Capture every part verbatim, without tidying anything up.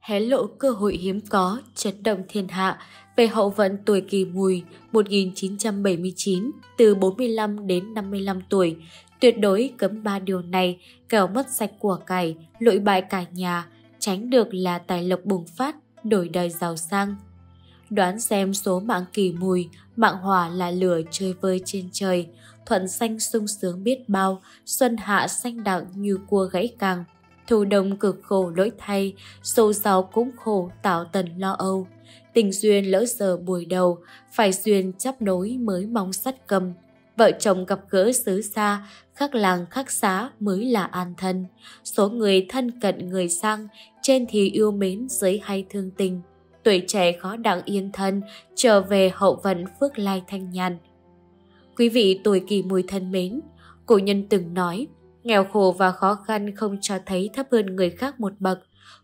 hé lộ cơ hội hiếm có chấn động thiên hạ về hậu vận tuổi Kỷ Mùi một nghìn chín trăm bảy mươi chín từ bốn mươi lăm đến năm mươi lăm tuổi, tuyệt đối cấm ba điều này, kẻo mất sạch của cải, lụi bại cả nhà, tránh được là tài lộc bùng phát, đổi đời giàu sang. Đoán xem số mạng Kỷ Mùi, mạng hỏa là lửa chơi vơi trên trời, thuận xanh sung sướng biết bao, xuân hạ xanh đặng như cua gãy càng. Thu đông cực khổ lỗi thay, sâu sáu cũng khổ tạo tần lo âu. Tình duyên lỡ giờ buổi đầu, phải duyên chắp nối mới mong sắt cầm. Vợ chồng gặp gỡ xứ xa, khác làng khác xá mới là an thân. Số người thân cận người sang, trên thì yêu mến dưới hay thương tình. Tuổi trẻ khó đặng yên thân, trở về hậu vận phước lai thanh nhàn. Quý vị tuổi Kỷ Mùi thân mến, cổ nhân từng nói, nghèo khổ và khó khăn không cho thấy thấp hơn người khác một bậc,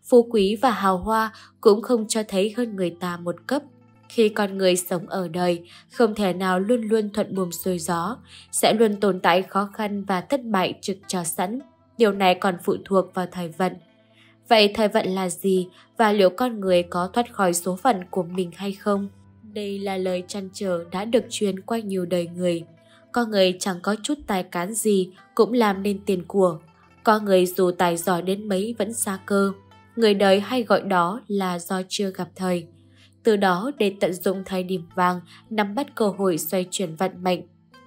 phú quý và hào hoa cũng không cho thấy hơn người ta một cấp. Khi con người sống ở đời, không thể nào luôn luôn thuận buồm xuôi gió, sẽ luôn tồn tại khó khăn và thất bại trực cho sẵn. Điều này còn phụ thuộc vào thời vận. Vậy thời vận là gì và liệu con người có thoát khỏi số phận của mình hay không? Đây là lời trăn trở đã được truyền qua nhiều đời người. Có người chẳng có chút tài cán gì cũng làm nên tiền của. Có người dù tài giỏi đến mấy vẫn xa cơ. Người đời hay gọi đó là do chưa gặp thời. Từ đó để tận dụng thời điểm vàng, nắm bắt cơ hội xoay chuyển vận mệnh,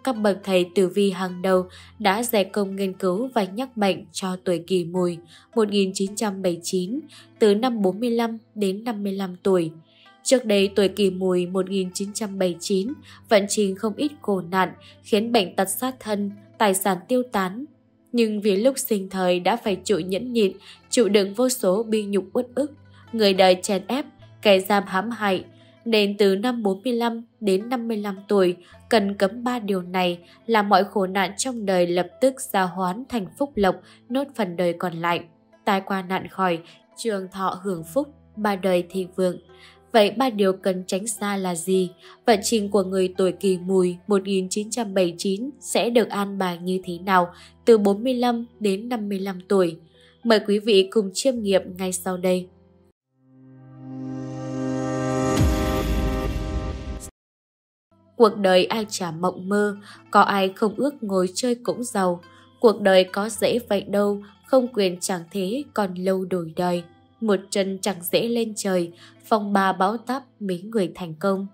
các bậc thầy tử vi hàng đầu đã dày công nghiên cứu và nhắc mệnh cho tuổi Kỷ Mùi một nghìn chín trăm bảy mươi chín từ năm bốn mươi lăm đến năm mươi lăm tuổi. Trước đây tuổi Kỷ Mùi một nghìn chín trăm bảy mươi chín vận trình không ít khổ nạn, khiến bệnh tật sát thân, tài sản tiêu tán. Nhưng vì lúc sinh thời đã phải chịu nhẫn nhịn, chịu đựng vô số bi nhục uất ức, người đời chèn ép, kẻ giam hãm hại, nên từ năm bốn mươi lăm đến năm mươi lăm tuổi cần cấm ba điều này là mọi khổ nạn trong đời lập tức giao hoán thành phúc lộc, nốt phần đời còn lại. Tai qua nạn khỏi, trường thọ hưởng phúc, ba đời thịnh vượng. Vậy ba điều cần tránh xa là gì? Vận trình của người tuổi Kỷ Mùi một nghìn chín trăm bảy mươi chín sẽ được an bài như thế nào từ bốn mươi lăm đến năm mươi lăm tuổi? Mời quý vị cùng chiêm nghiệm ngay sau đây. Cuộc đời ai chả mộng mơ, có ai không ước ngồi chơi cũng giàu. Cuộc đời có dễ vậy đâu, không quyền chẳng thế còn lâu đổi đời. Một chân chẳng dễ lên trời, phong ba bão táp mấy người thành công.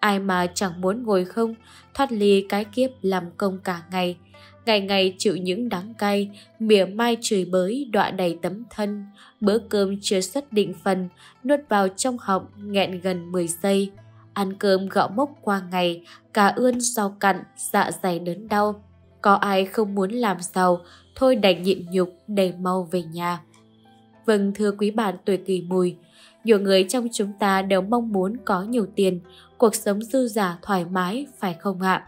Ai mà chẳng muốn ngồi không, thoát ly cái kiếp làm công cả ngày. Ngày ngày chịu những đắng cay, mỉa mai chửi bới đọa đầy tấm thân. Bữa cơm chưa xuất định phần, nuốt vào trong họng nghẹn gần mười giây. Ăn cơm gạo mốc qua ngày, cà ươn rau cặn, dạ dày đớn đau. Có ai không muốn làm giàu, thôi đành nhịn nhục để mau về nhà. Vâng, thưa quý bạn tuổi Kỷ Mùi, nhiều người trong chúng ta đều mong muốn có nhiều tiền, cuộc sống dư dả thoải mái, phải không ạ?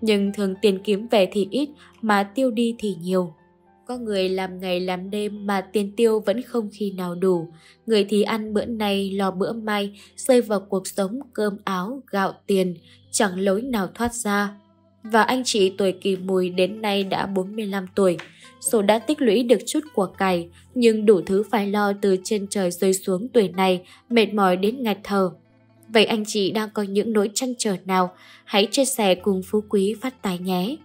Nhưng thường tiền kiếm về thì ít mà tiêu đi thì nhiều. Có người làm ngày làm đêm mà tiền tiêu vẫn không khi nào đủ. Người thì ăn bữa nay lo bữa mai, rơi vào cuộc sống cơm áo, gạo tiền, chẳng lối nào thoát ra. Và anh chị tuổi Kỷ Mùi đến nay đã bốn mươi lăm tuổi. Dù đã tích lũy được chút của cải, nhưng đủ thứ phải lo từ trên trời rơi xuống tuổi này, mệt mỏi đến ngạt thở. Vậy anh chị đang có những nỗi trăn trở nào? Hãy chia sẻ cùng Phú Quý Phát Tài nhé!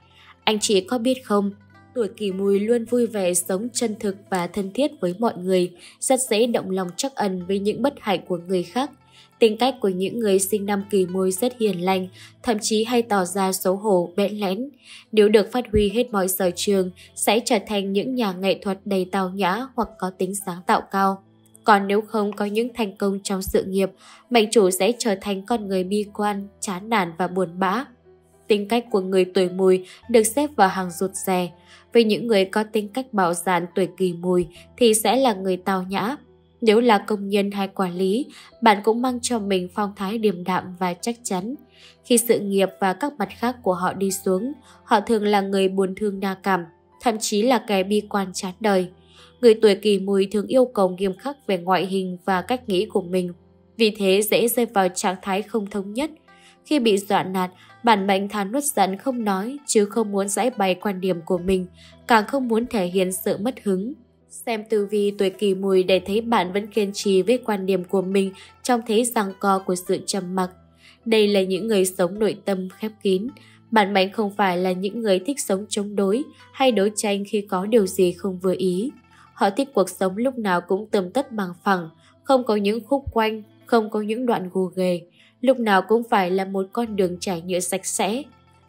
Anh chị có biết không, tuổi Kỷ Mùi luôn vui vẻ, sống chân thực và thân thiết với mọi người, rất dễ động lòng trắc ẩn với những bất hạnh của người khác. Tính cách của những người sinh năm Kỷ Mùi rất hiền lành, thậm chí hay tỏ ra xấu hổ, bẽn lẽn. Nếu được phát huy hết mọi sở trường, sẽ trở thành những nhà nghệ thuật đầy tao nhã hoặc có tính sáng tạo cao. Còn nếu không có những thành công trong sự nghiệp, mệnh chủ sẽ trở thành con người bi quan, chán nản và buồn bã. Tính cách của người tuổi Mùi được xếp vào hàng rụt rè. Với những người có tính cách bạo dạn, tuổi Kỷ Mùi thì sẽ là người tao nhã. Nếu là công nhân hay quản lý, bạn cũng mang cho mình phong thái điềm đạm và chắc chắn. Khi sự nghiệp và các mặt khác của họ đi xuống, họ thường là người buồn thương đa cảm, thậm chí là kẻ bi quan chán đời. Người tuổi Kỷ Mùi thường yêu cầu nghiêm khắc về ngoại hình và cách nghĩ của mình, vì thế dễ rơi vào trạng thái không thống nhất. Khi bị dọa nạt, bản mệnh thà nuốt giận không nói, chứ không muốn giãi bày quan điểm của mình, càng không muốn thể hiện sự mất hứng. Xem tử vi tuổi Kỷ Mùi để thấy bạn vẫn kiên trì với quan điểm của mình trong thế giằng co của sự trầm mặc. Đây là những người sống nội tâm khép kín. Bạn mệnh không phải là những người thích sống chống đối hay đấu tranh khi có điều gì không vừa ý. Họ thích cuộc sống lúc nào cũng tươm tất bằng phẳng, không có những khúc quanh, không có những đoạn gồ ghề. Lúc nào cũng phải là một con đường trải nhựa sạch sẽ.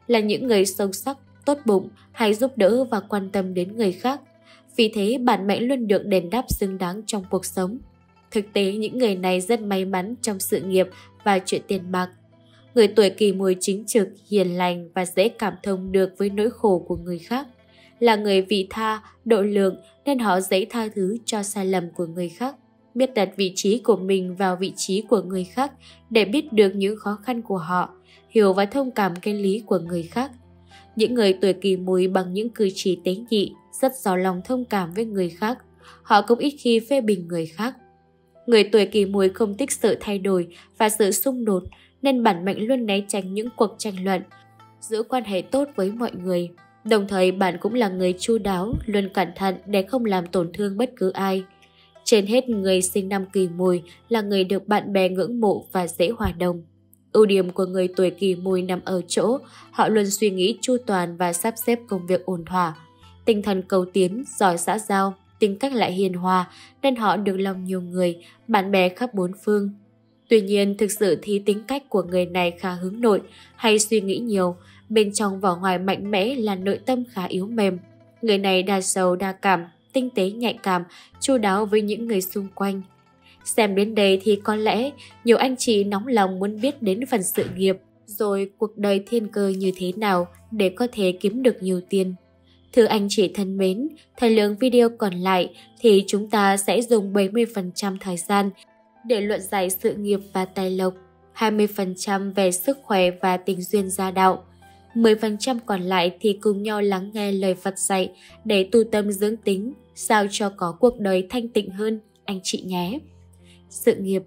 Là những người sâu sắc, tốt bụng, hay giúp đỡ và quan tâm đến người khác. Vì thế, bản mệnh luôn được đền đáp xứng đáng trong cuộc sống. Thực tế, những người này rất may mắn trong sự nghiệp và chuyện tiền bạc. Người tuổi Kỷ Mùi chính trực, hiền lành và dễ cảm thông được với nỗi khổ của người khác. Là người vị tha, độ lượng nên họ dễ tha thứ cho sai lầm của người khác. Biết đặt vị trí của mình vào vị trí của người khác để biết được những khó khăn của họ, hiểu và thông cảm cái lý của người khác. Những người tuổi Kỷ Mùi bằng những cử chỉ tế nhị, rất giàu lòng thông cảm với người khác. Họ cũng ít khi phê bình người khác. Người tuổi Kỷ Mùi không thích sự thay đổi và sự xung đột nên bản mệnh luôn né tránh những cuộc tranh luận, giữ quan hệ tốt với mọi người. Đồng thời bạn cũng là người chu đáo, luôn cẩn thận để không làm tổn thương bất cứ ai. Trên hết, người sinh năm Kỷ Mùi là người được bạn bè ngưỡng mộ và dễ hòa đồng. Ưu điểm của người tuổi Kỷ Mùi nằm ở chỗ họ luôn suy nghĩ chu toàn và sắp xếp công việc ổn thỏa. Tinh thần cầu tiến, giỏi xã giao, tính cách lại hiền hòa nên họ được lòng nhiều người, bạn bè khắp bốn phương. Tuy nhiên, thực sự thì tính cách của người này khá hướng nội, hay suy nghĩ nhiều, bên trong và ngoài mạnh mẽ là nội tâm khá yếu mềm. Người này đa sầu đa cảm, tinh tế nhạy cảm, chu đáo với những người xung quanh. Xem đến đây thì có lẽ nhiều anh chị nóng lòng muốn biết đến phần sự nghiệp, rồi cuộc đời thiên cơ như thế nào để có thể kiếm được nhiều tiền. Thưa anh chị thân mến, thời lượng video còn lại thì chúng ta sẽ dùng bảy mươi phần trăm thời gian để luận giải sự nghiệp và tài lộc, hai mươi phần trăm về sức khỏe và tình duyên gia đạo. mười phần trăm còn lại thì cùng nhau lắng nghe lời Phật dạy để tu tâm dưỡng tính, sao cho có cuộc đời thanh tịnh hơn anh chị nhé. Sự nghiệp,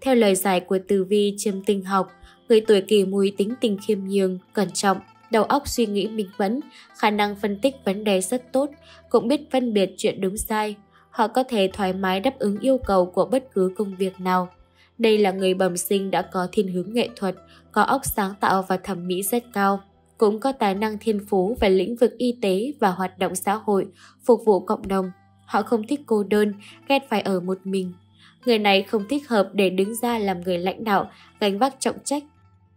theo lời giải của tử vi chiêm tinh học, người tuổi Kỷ Mùi tính tình khiêm nhường, cẩn trọng, đầu óc suy nghĩ minh mẫn, khả năng phân tích vấn đề rất tốt, cũng biết phân biệt chuyện đúng sai. Họ có thể thoải mái đáp ứng yêu cầu của bất cứ công việc nào. Đây là người bẩm sinh đã có thiên hướng nghệ thuật, có óc sáng tạo và thẩm mỹ rất cao. Cũng có tài năng thiên phú về lĩnh vực y tế và hoạt động xã hội, phục vụ cộng đồng. Họ không thích cô đơn, ghét phải ở một mình. Người này không thích hợp để đứng ra làm người lãnh đạo, gánh vác trọng trách.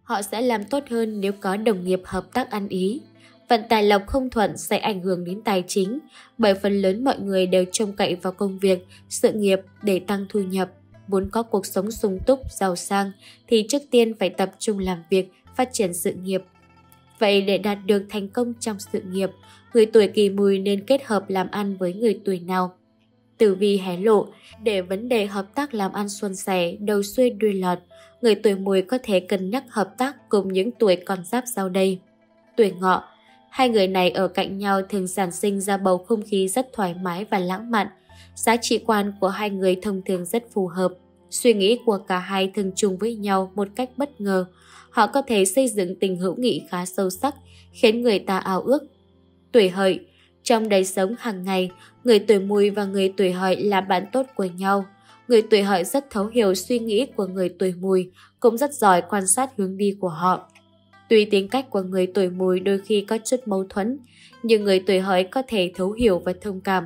Họ sẽ làm tốt hơn nếu có đồng nghiệp hợp tác ăn ý. Vận tài lộc không thuận sẽ ảnh hưởng đến tài chính, bởi phần lớn mọi người đều trông cậy vào công việc, sự nghiệp để tăng thu nhập. Muốn có cuộc sống sung túc, giàu sang thì trước tiên phải tập trung làm việc, phát triển sự nghiệp. Vậy để đạt được thành công trong sự nghiệp, người tuổi Kỷ Mùi nên kết hợp làm ăn với người tuổi nào? Tử vi hé lộ, để vấn đề hợp tác làm ăn suôn sẻ, đầu xuôi đuôi lọt, người tuổi Mùi có thể cân nhắc hợp tác cùng những tuổi con giáp sau đây. Tuổi Ngọ, hai người này ở cạnh nhau thường sản sinh ra bầu không khí rất thoải mái và lãng mạn. Giá trị quan của hai người thông thường rất phù hợp. Suy nghĩ của cả hai thường trùng với nhau một cách bất ngờ. Họ có thể xây dựng tình hữu nghị khá sâu sắc, khiến người ta ao ước. Tuổi Hợi, trong đời sống hàng ngày, người tuổi Mùi và người tuổi Hợi là bạn tốt của nhau. Người tuổi Hợi rất thấu hiểu suy nghĩ của người tuổi Mùi, cũng rất giỏi quan sát hướng đi của họ. Tuy tính cách của người tuổi Mùi đôi khi có chút mâu thuẫn, nhưng người tuổi Hợi có thể thấu hiểu và thông cảm.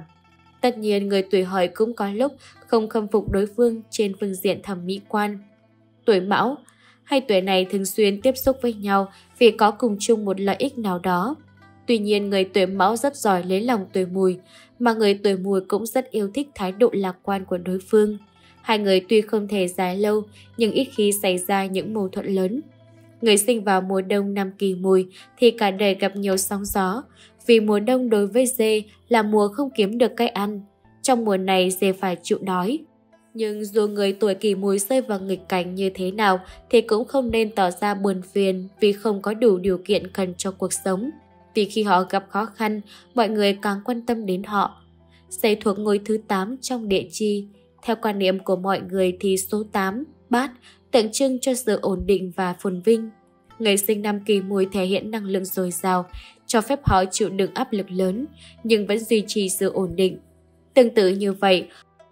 Tất nhiên, người tuổi Hợi cũng có lúc không khâm phục đối phương trên phương diện thẩm mỹ quan. Tuổi Mão, hai tuổi này thường xuyên tiếp xúc với nhau vì có cùng chung một lợi ích nào đó. Tuy nhiên, người tuổi Mão rất giỏi lấy lòng tuổi Mùi, mà người tuổi Mùi cũng rất yêu thích thái độ lạc quan của đối phương. Hai người tuy không thể dài lâu, nhưng ít khi xảy ra những mâu thuẫn lớn. Người sinh vào mùa đông năm Kỷ Mùi thì cả đời gặp nhiều sóng gió, vì mùa đông đối với dê là mùa không kiếm được cái ăn. Trong mùa này dê phải chịu đói. Nhưng dù người tuổi Kỷ Mùi rơi vào nghịch cảnh như thế nào thì cũng không nên tỏ ra buồn phiền vì không có đủ điều kiện cần cho cuộc sống. Vì khi họ gặp khó khăn, mọi người càng quan tâm đến họ. Dê thuộc ngôi thứ tám trong địa chi. Theo quan niệm của mọi người thì số tám, bát, tượng trưng cho sự ổn định và phồn vinh. Người sinh năm Kỷ Mùi thể hiện năng lượng dồi dào, cho phép họ chịu đựng áp lực lớn nhưng vẫn duy trì sự ổn định. Tương tự như vậy,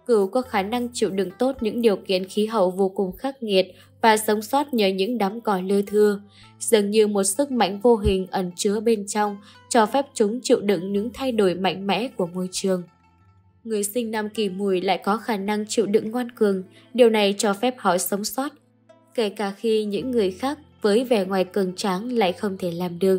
cừu có khả năng chịu đựng tốt những điều kiện khí hậu vô cùng khắc nghiệt và sống sót nhờ những đám cỏ lưa thưa. Dường như một sức mạnh vô hình ẩn chứa bên trong, cho phép chúng chịu đựng những thay đổi mạnh mẽ của môi trường. Người sinh năm Kỷ Mùi lại có khả năng chịu đựng ngoan cường, điều này cho phép họ sống sót, kể cả khi những người khác với vẻ ngoài cường tráng lại không thể làm được.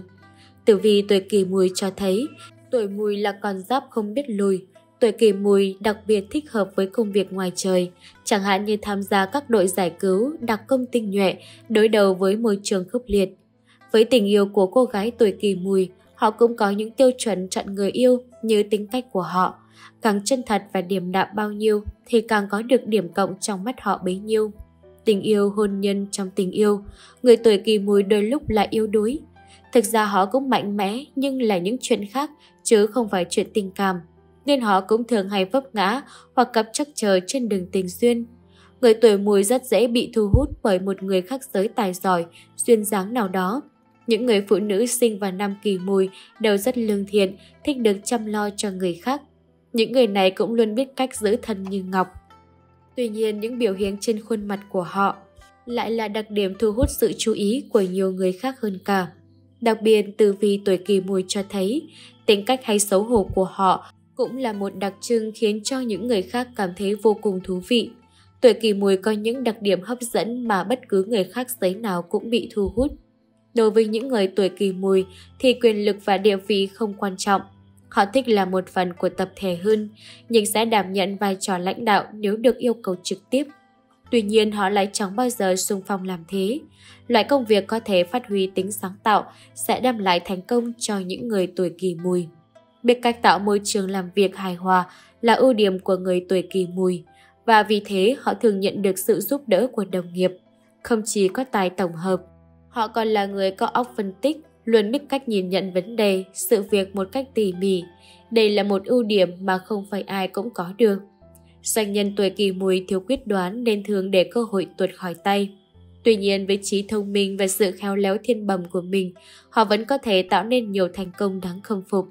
Tử vi tuổi Kỷ Mùi cho thấy, tuổi Mùi là con giáp không biết lùi. Tuổi Kỷ Mùi đặc biệt thích hợp với công việc ngoài trời, chẳng hạn như tham gia các đội giải cứu, đặc công tinh nhuệ, đối đầu với môi trường khốc liệt. Với tình yêu của cô gái tuổi Kỷ Mùi, họ cũng có những tiêu chuẩn chọn người yêu như tính cách của họ. Càng chân thật và điềm đạm bao nhiêu thì càng có được điểm cộng trong mắt họ bấy nhiêu. Tình yêu, hôn nhân trong tình yêu, người tuổi Kỷ Mùi đôi lúc là yếu đuối. Thực ra họ cũng mạnh mẽ nhưng là những chuyện khác chứ không phải chuyện tình cảm, nên họ cũng thường hay vấp ngã hoặc gặp trắc trở trên đường tình duyên. Người tuổi Mùi rất dễ bị thu hút bởi một người khác giới tài giỏi, duyên dáng nào đó. Những người phụ nữ sinh vào năm Kỷ Mùi đều rất lương thiện, thích được chăm lo cho người khác. Những người này cũng luôn biết cách giữ thân như ngọc. Tuy nhiên, những biểu hiện trên khuôn mặt của họ lại là đặc điểm thu hút sự chú ý của nhiều người khác hơn cả. Đặc biệt, tử vi tuổi Kỷ Mùi cho thấy, tính cách hay xấu hổ của họ cũng là một đặc trưng khiến cho những người khác cảm thấy vô cùng thú vị. Tuổi Kỷ Mùi có những đặc điểm hấp dẫn mà bất cứ người khác giới nào cũng bị thu hút. Đối với những người tuổi Kỷ Mùi thì quyền lực và địa vị không quan trọng. Họ thích là một phần của tập thể hơn, nhưng sẽ đảm nhận vai trò lãnh đạo nếu được yêu cầu trực tiếp. Tuy nhiên, họ lại chẳng bao giờ xung phong làm thế. Loại công việc có thể phát huy tính sáng tạo sẽ đem lại thành công cho những người tuổi Kỷ Mùi. Biết cách tạo môi trường làm việc hài hòa là ưu điểm của người tuổi Kỷ Mùi, và vì thế họ thường nhận được sự giúp đỡ của đồng nghiệp. Không chỉ có tài tổng hợp, họ còn là người có óc phân tích, luôn biết cách nhìn nhận vấn đề, sự việc một cách tỉ mỉ. Đây là một ưu điểm mà không phải ai cũng có được. Doanh nhân tuổi Kỷ Mùi thiếu quyết đoán nên thường để cơ hội tuột khỏi tay. Tuy nhiên, với trí thông minh và sự khéo léo thiên bẩm của mình, họ vẫn có thể tạo nên nhiều thành công đáng khâm phục.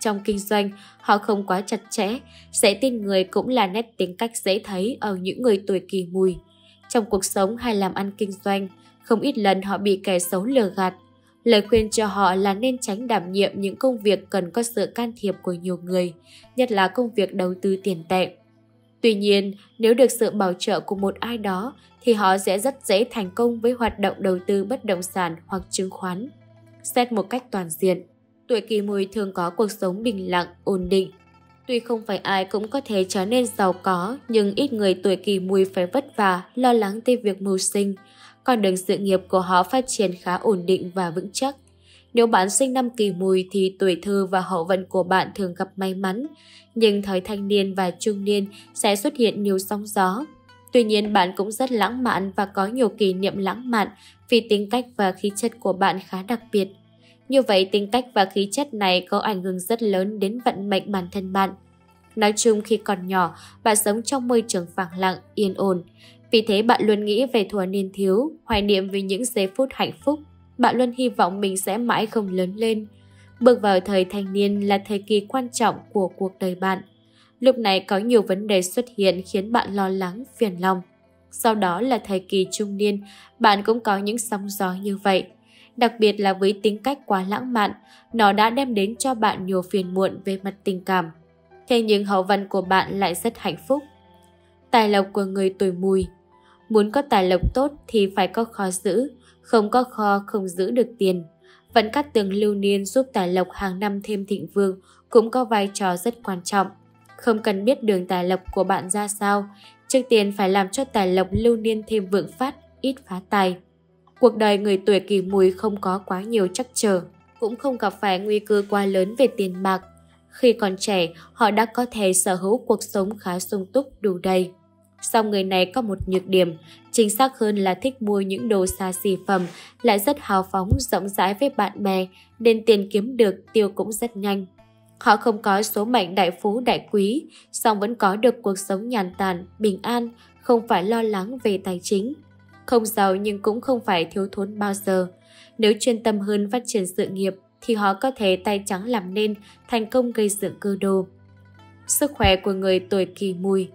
Trong kinh doanh, họ không quá chặt chẽ, dễ tin người cũng là nét tính cách dễ thấy ở những người tuổi Kỷ Mùi. Trong cuộc sống hay làm ăn kinh doanh, không ít lần họ bị kẻ xấu lừa gạt. Lời khuyên cho họ là nên tránh đảm nhiệm những công việc cần có sự can thiệp của nhiều người, nhất là công việc đầu tư tiền tệ. Tuy nhiên, nếu được sự bảo trợ của một ai đó, thì họ sẽ rất dễ thành công với hoạt động đầu tư bất động sản hoặc chứng khoán. Xét một cách toàn diện, tuổi Kỷ Mùi thường có cuộc sống bình lặng, ổn định. Tuy không phải ai cũng có thể trở nên giàu có, nhưng ít người tuổi Kỷ Mùi phải vất vả, lo lắng tới việc mưu sinh. Con đường sự nghiệp của họ phát triển khá ổn định và vững chắc. Nếu bạn sinh năm Kỷ Mùi thì tuổi thơ và hậu vận của bạn thường gặp may mắn, nhưng thời thanh niên và trung niên sẽ xuất hiện nhiều sóng gió. Tuy nhiên, bạn cũng rất lãng mạn và có nhiều kỷ niệm lãng mạn vì tính cách và khí chất của bạn khá đặc biệt. Như vậy, tính cách và khí chất này có ảnh hưởng rất lớn đến vận mệnh bản thân bạn. Nói chung, khi còn nhỏ, bạn sống trong môi trường phẳng lặng, yên ổn. Vì thế, bạn luôn nghĩ về thuở niên thiếu, hoài niệm về những giây phút hạnh phúc. Bạn luôn hy vọng mình sẽ mãi không lớn lên. Bước vào thời thanh niên là thời kỳ quan trọng của cuộc đời bạn. Lúc này có nhiều vấn đề xuất hiện khiến bạn lo lắng, phiền lòng. Sau đó là thời kỳ trung niên, bạn cũng có những sóng gió như vậy. Đặc biệt là với tính cách quá lãng mạn, nó đã đem đến cho bạn nhiều phiền muộn về mặt tình cảm. Thế nhưng hậu vận của bạn lại rất hạnh phúc. Tài lộc của người tuổi Mùi. Muốn có tài lộc tốt thì phải có kho giữ, không có kho không giữ được tiền. Vận cát tường lưu niên giúp tài lộc hàng năm thêm thịnh vượng cũng có vai trò rất quan trọng. Không cần biết đường tài lộc của bạn ra sao, trước tiên phải làm cho tài lộc lưu niên thêm vượng phát, ít phá tài. Cuộc đời người tuổi Kỷ Mùi không có quá nhiều trắc trở, cũng không gặp phải nguy cơ quá lớn về tiền bạc. Khi còn trẻ, họ đã có thể sở hữu cuộc sống khá sung túc, đủ đầy. Song người này có một nhược điểm, chính xác hơn là thích mua những đồ xa xỉ phẩm, lại rất hào phóng, rộng rãi với bạn bè, nên tiền kiếm được tiêu cũng rất nhanh. Họ không có số mệnh đại phú đại quý, song vẫn có được cuộc sống nhàn tản, bình an, không phải lo lắng về tài chính. Không giàu nhưng cũng không phải thiếu thốn bao giờ. Nếu chuyên tâm hơn phát triển sự nghiệp thì họ có thể tay trắng làm nên, thành công gây dựng cơ đồ. Sức khỏe của người tuổi Kỷ Mùi.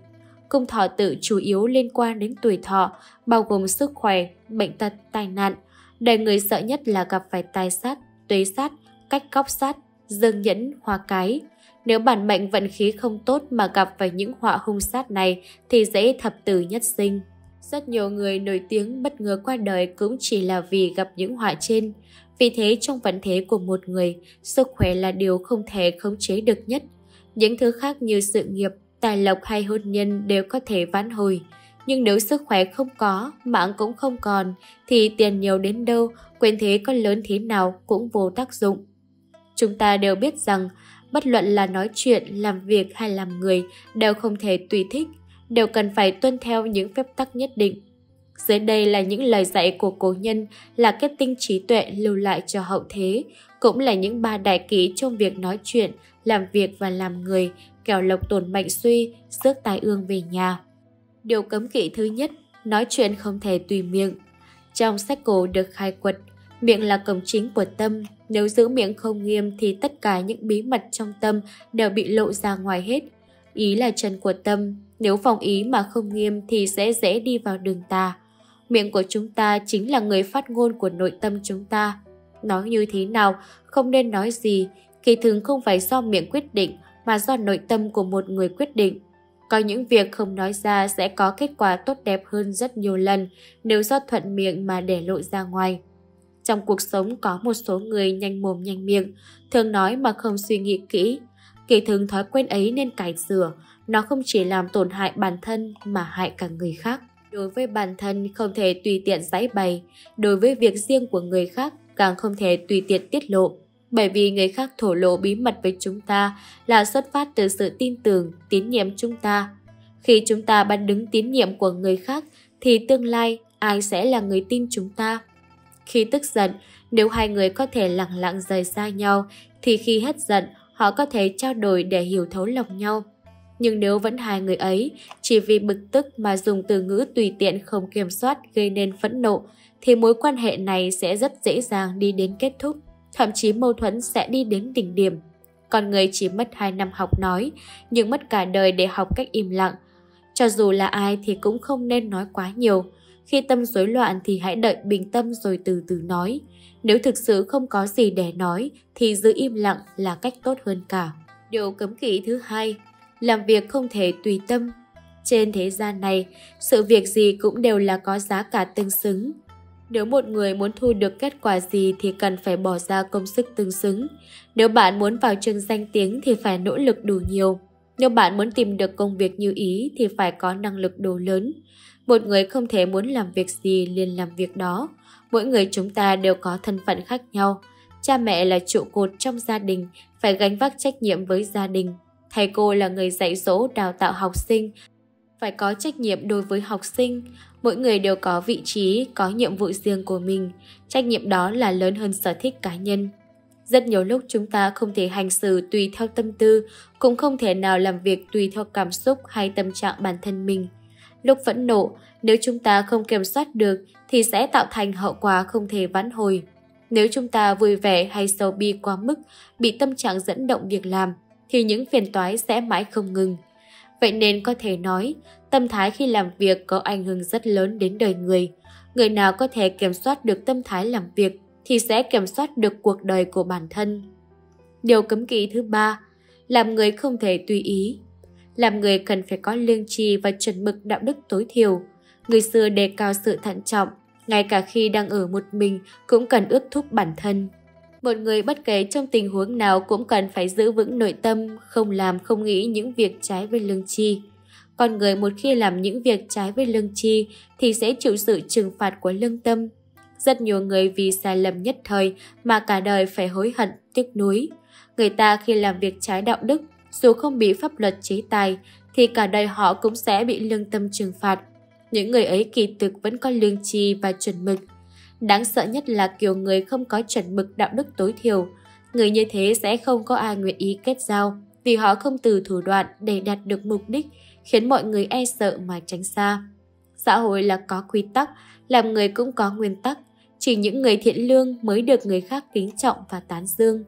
Cung thọ tự chủ yếu liên quan đến tuổi thọ, bao gồm sức khỏe, bệnh tật, tai nạn. Đời người sợ nhất là gặp phải tài sát, tuế sát, cách cóc sát, dương nhẫn, hoa cái. Nếu bản mệnh vận khí không tốt mà gặp phải những họa hung sát này thì dễ thập tử nhất sinh. Rất nhiều người nổi tiếng bất ngờ qua đời cũng chỉ là vì gặp những họa trên. Vì thế trong vận thế của một người, sức khỏe là điều không thể khống chế được nhất. Những thứ khác như sự nghiệp, tài lộc hay hôn nhân đều có thể vãn hồi. Nhưng nếu sức khỏe không có, mạng cũng không còn, thì tiền nhiều đến đâu, quyền thế có lớn thế nào cũng vô tác dụng. Chúng ta đều biết rằng, bất luận là nói chuyện, làm việc hay làm người đều không thể tùy thích, đều cần phải tuân theo những phép tắc nhất định. Dưới đây là những lời dạy của cố nhân là kết tinh trí tuệ lưu lại cho hậu thế, cũng là những ba đại kỹ trong việc nói chuyện, làm việc và làm người, kẻo lộc tổn mệnh suy, rước tai ương về nhà. Điều cấm kỵ thứ nhất, nói chuyện không thể tùy miệng. Trong sách cổ được khai quật, miệng là cổng chính của tâm, nếu giữ miệng không nghiêm thì tất cả những bí mật trong tâm đều bị lộ ra ngoài hết. Ý là chân của tâm, nếu phòng ý mà không nghiêm thì sẽ dễ đi vào đường tà. Miệng của chúng ta chính là người phát ngôn của nội tâm chúng ta. Nói như thế nào, không nên nói gì, kỳ thường không phải do miệng quyết định mà do nội tâm của một người quyết định. Có những việc không nói ra sẽ có kết quả tốt đẹp hơn rất nhiều lần nếu do thuận miệng mà để lộ ra ngoài. Trong cuộc sống có một số người nhanh mồm nhanh miệng, thường nói mà không suy nghĩ kỹ. Kỳ thường thói quen ấy nên cải sửa, nó không chỉ làm tổn hại bản thân mà hại cả người khác. Đối với bản thân không thể tùy tiện giãi bày, đối với việc riêng của người khác càng không thể tùy tiện tiết lộ. Bởi vì người khác thổ lộ bí mật với chúng ta là xuất phát từ sự tin tưởng, tín nhiệm chúng ta. Khi chúng ta bán đứng tín nhiệm của người khác thì tương lai ai sẽ là người tin chúng ta? Khi tức giận, nếu hai người có thể lặng lặng rời xa nhau thì khi hết giận họ có thể trao đổi để hiểu thấu lòng nhau. Nhưng nếu vẫn hai người ấy chỉ vì bực tức mà dùng từ ngữ tùy tiện không kiểm soát gây nên phẫn nộ thì mối quan hệ này sẽ rất dễ dàng đi đến kết thúc. Thậm chí mâu thuẫn sẽ đi đến đỉnh điểm. Con người chỉ mất hai năm học nói, nhưng mất cả đời để học cách im lặng. Cho dù là ai thì cũng không nên nói quá nhiều. Khi tâm rối loạn thì hãy đợi bình tâm rồi từ từ nói. Nếu thực sự không có gì để nói thì giữ im lặng là cách tốt hơn cả. Điều cấm kỵ thứ hai, làm việc không thể tùy tâm. Trên thế gian này, sự việc gì cũng đều là có giá cả tương xứng. Nếu một người muốn thu được kết quả gì thì cần phải bỏ ra công sức tương xứng. Nếu bạn muốn vào trường danh tiếng thì phải nỗ lực đủ nhiều. Nếu bạn muốn tìm được công việc như ý thì phải có năng lực đủ lớn. Một người không thể muốn làm việc gì liền làm việc đó. Mỗi người chúng ta đều có thân phận khác nhau. Cha mẹ là trụ cột trong gia đình, phải gánh vác trách nhiệm với gia đình. Thầy cô là người dạy dỗ, đào tạo học sinh, phải có trách nhiệm đối với học sinh. Mỗi người đều có vị trí, có nhiệm vụ riêng của mình. Trách nhiệm đó là lớn hơn sở thích cá nhân. Rất nhiều lúc chúng ta không thể hành xử tùy theo tâm tư, cũng không thể nào làm việc tùy theo cảm xúc hay tâm trạng bản thân mình. Lúc phẫn nộ, nếu chúng ta không kiểm soát được thì sẽ tạo thành hậu quả không thể vãn hồi. Nếu chúng ta vui vẻ hay sầu bi quá mức, bị tâm trạng dẫn động việc làm, thì những phiền toái sẽ mãi không ngừng. Vậy nên có thể nói, tâm thái khi làm việc có ảnh hưởng rất lớn đến đời người. Người nào có thể kiểm soát được tâm thái làm việc thì sẽ kiểm soát được cuộc đời của bản thân. Điều cấm kỵ thứ ba, làm người không thể tùy ý. Làm người cần phải có lương tri và chuẩn mực đạo đức tối thiểu. Người xưa đề cao sự thận trọng, ngay cả khi đang ở một mình cũng cần ước thúc bản thân. Một người bất kể trong tình huống nào cũng cần phải giữ vững nội tâm, không làm không nghĩ những việc trái với lương tri. Con người một khi làm những việc trái với lương tri thì sẽ chịu sự trừng phạt của lương tâm. Rất nhiều người vì sai lầm nhất thời mà cả đời phải hối hận, tiếc nuối. Người ta khi làm việc trái đạo đức, dù không bị pháp luật chế tài, thì cả đời họ cũng sẽ bị lương tâm trừng phạt. Những người ấy kỳ thực vẫn có lương tri và chuẩn mực. Đáng sợ nhất là kiểu người không có chuẩn mực đạo đức tối thiểu. Người như thế sẽ không có ai nguyện ý kết giao, vì họ không từ thủ đoạn để đạt được mục đích, khiến mọi người e sợ mà tránh xa. Xã hội là có quy tắc, làm người cũng có nguyên tắc. Chỉ những người thiện lương mới được người khác kính trọng và tán dương.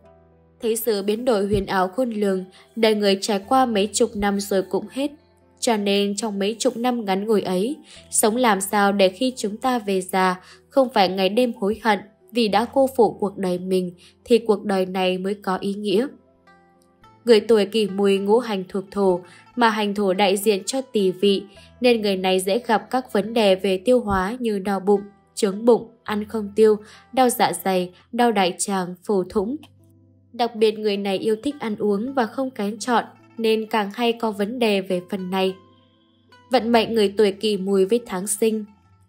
thấy sự biến đổi huyền ảo khôn lường, đời người trải qua mấy chục năm rồi cũng hết. Cho nên trong mấy chục năm ngắn ngủi ấy, sống làm sao để khi chúng ta về già, không phải ngày đêm hối hận vì đã cô phụ cuộc đời mình, thì cuộc đời này mới có ý nghĩa. Người tuổi Kỷ Mùi ngũ hành thuộc thổ, mà hành thổ đại diện cho tỳ vị, nên người này dễ gặp các vấn đề về tiêu hóa như đau bụng, chướng bụng, ăn không tiêu, đau dạ dày, đau đại tràng, phù thủng. Đặc biệt người này yêu thích ăn uống và không kén chọn, nên càng hay có vấn đề về phần này. Vận mệnh người tuổi Kỷ Mùi với tháng sinh.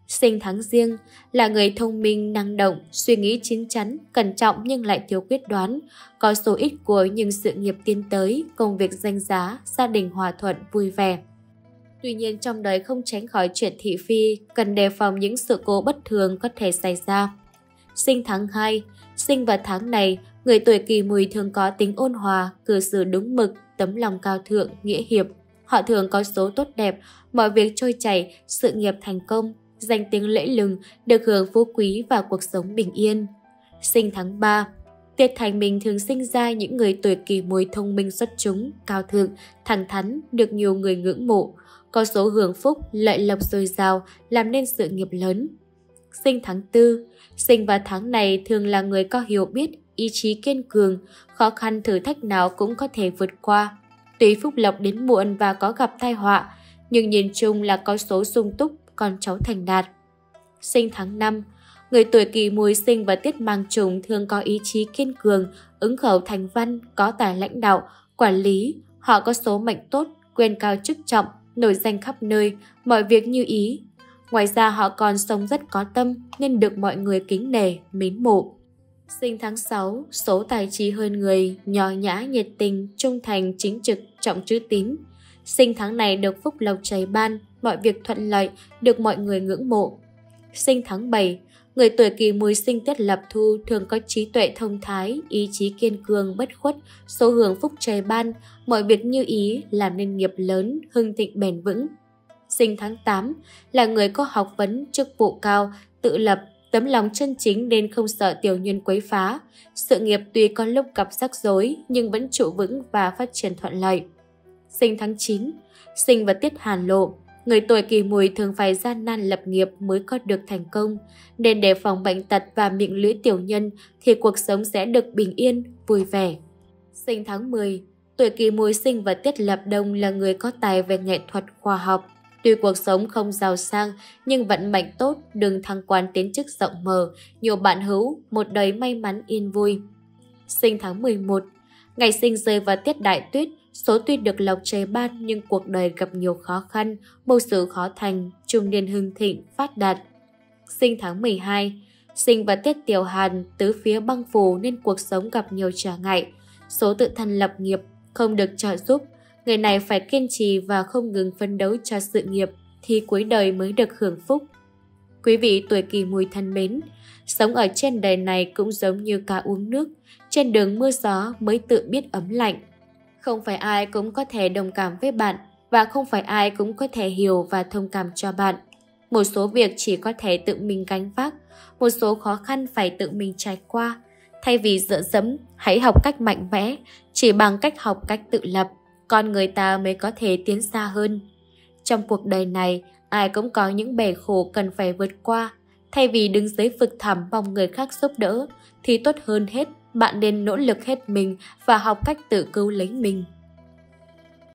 Sinh tháng Giêng là người thông minh, năng động, suy nghĩ chín chắn, cẩn trọng nhưng lại thiếu quyết đoán, có số ít của nhưng sự nghiệp tiến tới, công việc danh giá, gia đình hòa thuận, vui vẻ. Tuy nhiên trong đời không tránh khỏi chuyện thị phi, cần đề phòng những sự cố bất thường có thể xảy ra. Sinh tháng hai. Sinh vào tháng này, người tuổi Kỷ Mùi thường có tính ôn hòa, cư xử đúng mực, tấm lòng cao thượng, nghĩa hiệp. Họ thường có số tốt đẹp, mọi việc trôi chảy, sự nghiệp thành công, danh tiếng lẫy lừng, được hưởng phú quý và cuộc sống bình yên. Sinh tháng ba. Tiết Thành Minh thường sinh ra những người tuổi Kỷ Mùi thông minh xuất chúng, cao thượng, thẳng thắn, được nhiều người ngưỡng mộ, có số hưởng phúc, lợi lộc dồi dào, làm nên sự nghiệp lớn. Sinh tháng tư. Sinh vào tháng này thường là người có hiểu biết, ý chí kiên cường, khó khăn thử thách nào cũng có thể vượt qua. Tuy phúc lộc đến muộn và có gặp tai họa, nhưng nhìn chung là có số sung túc, con cháu thành đạt. Sinh tháng năm. Người tuổi Kỷ Mùi sinh vào tiết mang trùng thường có ý chí kiên cường, ứng khẩu thành văn, có tài lãnh đạo, quản lý. Họ có số mệnh tốt, quyền cao chức trọng, nổi danh khắp nơi, mọi việc như ý. Ngoài ra họ còn sống rất có tâm nên được mọi người kính nể, mến mộ. Sinh tháng sáu, số tài trí hơn người, nhỏ nhã, nhiệt tình, trung thành, chính trực, trọng chữ tín. Sinh tháng này được phúc lộc trời ban, mọi việc thuận lợi, được mọi người ngưỡng mộ. Sinh tháng bảy, người tuổi Kỷ Mùi sinh tiết Lập Thu thường có trí tuệ thông thái, ý chí kiên cường, bất khuất, số hưởng phúc trời ban, mọi việc như ý, làm nên nghiệp lớn, hưng thịnh bền vững. Sinh tháng tám, là người có học vấn, chức vụ cao, tự lập, tấm lòng chân chính nên không sợ tiểu nhân quấy phá. Sự nghiệp tuy có lúc gặp rắc rối nhưng vẫn trụ vững và phát triển thuận lợi. Sinh tháng chín, sinh vào tiết Hàn Lộ. Người tuổi Kỷ Mùi thường phải gian nan lập nghiệp mới có được thành công, nên để phòng bệnh tật và miệng lưỡi tiểu nhân thì cuộc sống sẽ được bình yên, vui vẻ. Sinh tháng mười, tuổi Kỷ Mùi sinh vào tiết Lập Đông là người có tài về nghệ thuật, khoa học. Tuy cuộc sống không giàu sang nhưng vận mệnh tốt, đường thăng quan tiến chức rộng mở, nhiều bạn hữu, một đời may mắn yên vui. Sinh tháng mười một, ngày sinh rơi vào tiết Đại Tuyết, số tuy được lộc trời ban nhưng cuộc đời gặp nhiều khó khăn, mưu sự khó thành, trung niên hưng thịnh, phát đạt. Sinh tháng mười hai, sinh vào tiết Tiểu Hàn, tứ phía băng phủ nên cuộc sống gặp nhiều trở ngại, số tự thân lập nghiệp, không được trợ giúp. Người này phải kiên trì và không ngừng phấn đấu cho sự nghiệp thì cuối đời mới được hưởng phúc. Quý vị tuổi Kỷ Mùi thân mến, sống ở trên đời này cũng giống như cá uống nước, trên đường mưa gió mới tự biết ấm lạnh. Không phải ai cũng có thể đồng cảm với bạn và không phải ai cũng có thể hiểu và thông cảm cho bạn. Một số việc chỉ có thể tự mình gánh vác, một số khó khăn phải tự mình trải qua. Thay vì dựa dẫm, hãy học cách mạnh mẽ, chỉ bằng cách học cách tự lập, con người ta mới có thể tiến xa hơn. Trong cuộc đời này, ai cũng có những bể khổ cần phải vượt qua. Thay vì đứng dưới vực thẳm mong người khác giúp đỡ, thì tốt hơn hết, bạn nên nỗ lực hết mình và học cách tự cứu lấy mình.